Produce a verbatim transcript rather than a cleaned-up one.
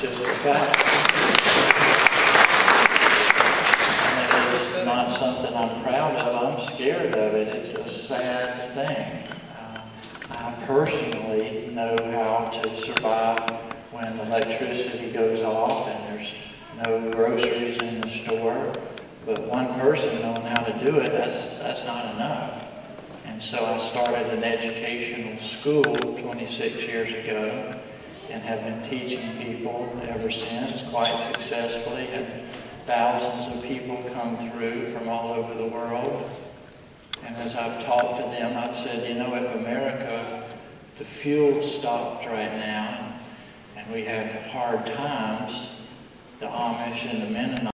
just, and it is not something I'm proud of. I'm scared of it. It's a sad thing. Uh, I personally know how to survive when the electricity goes off and there's no groceries in the store. But one person knowing how to do it, that's, that's not enough. And so I started an educational school twenty-six years ago and have been teaching people ever since, quite successfully. And thousands of people come through from all over the world. And as I've talked to them, I've said, you know, if America, the fuel stopped right now, and we had hard times, the Amish and the Mennonites